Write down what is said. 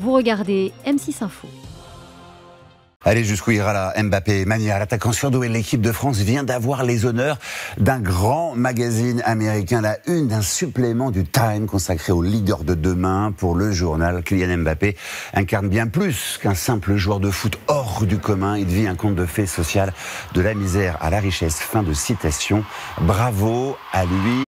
Vous regardez M6 Info. Allez, jusqu'où ira la Mbappé? Mania, l'attaquant surdoué de l'équipe de France, vient d'avoir les honneurs d'un grand magazine américain, la une d'un supplément du Time consacré au leader de demain. Pour le journal, Kylian Mbappé incarne bien plus qu'un simple joueur de foot hors du commun. Il vit un conte de fées social de la misère à la richesse. Fin de citation. Bravo à lui.